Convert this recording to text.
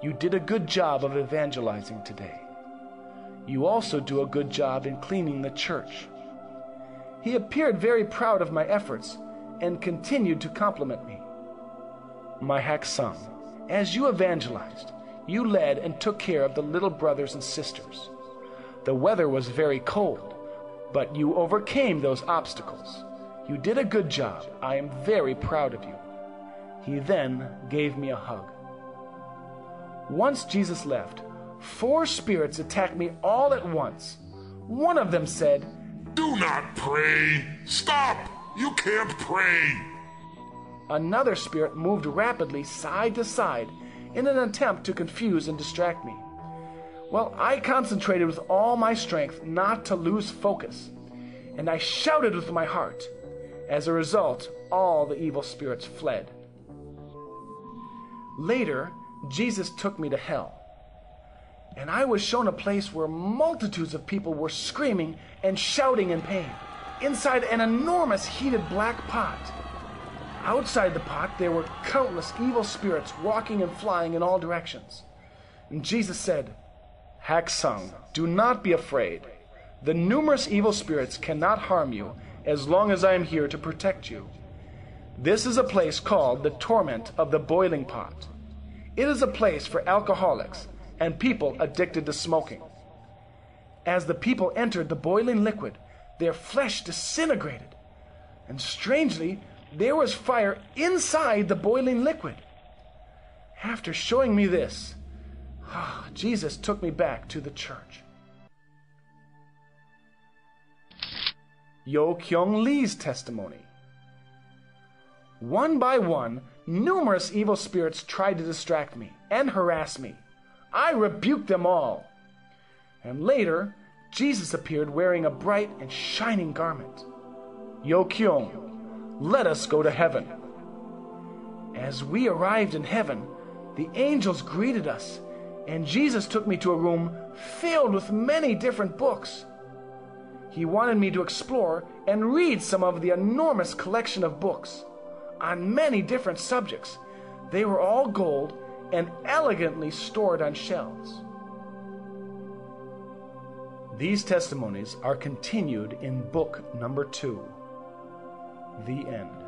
You did a good job of evangelizing today. You also do a good job in cleaning the church. He appeared very proud of my efforts and continued to compliment me. My Hak-sung, as you evangelized, you led and took care of the little brothers and sisters. The weather was very cold, but you overcame those obstacles. You did a good job. I am very proud of you. He then gave me a hug. Once Jesus left, 4 spirits attacked me all at once. One of them said, "Do not pray! Stop! You can't pray!" Another spirit moved rapidly side to side in an attempt to confuse and distract me. Well, I concentrated with all my strength not to lose focus, and I shouted with my heart. As a result, all the evil spirits fled. Later, Jesus took me to hell, and I was shown a place where multitudes of people were screaming and shouting in pain, inside an enormous heated black pot. Outside the pot, there were countless evil spirits walking and flying in all directions. And Jesus said, "Hak-sung, do not be afraid. The numerous evil spirits cannot harm you as long as I am here to protect you. This is a place called the torment of the boiling pot. It is a place for alcoholics and people addicted to smoking." As the people entered the boiling liquid, their flesh disintegrated, and strangely, there was fire inside the boiling liquid. After showing me this, Jesus took me back to the church. Yo Kyung Lee's testimony. One by one, numerous evil spirits tried to distract me and harass me. I rebuked them all. And later, Jesus appeared wearing a bright and shining garment. Yo Kyung, let us go to heaven. As we arrived in heaven, the angels greeted us, and Jesus took me to a room filled with many different books. He wanted me to explore and read some of the enormous collection of books on many different subjects. They were all gold and elegantly stored on shelves. These testimonies are continued in book number 2. The end.